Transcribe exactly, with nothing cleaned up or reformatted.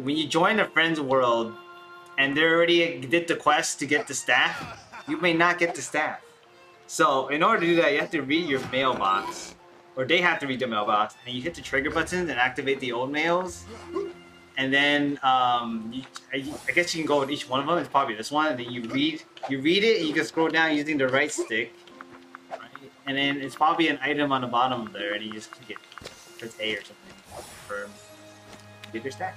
when you join a friend's world and they already did the quest to get the staff, you may not get the staff. So in order to do that, you have to read your mailbox, or they have to read the mailbox, and you hit the trigger buttons and activate the old mails. And then um, you, I, I guess you can go with each one of them. It's probably this one. And then you read, you read it, and you can scroll down using the right stick. Right? And then it's probably an item on the bottom there, and you just click it. Press A or something. Confirm. Get your stack.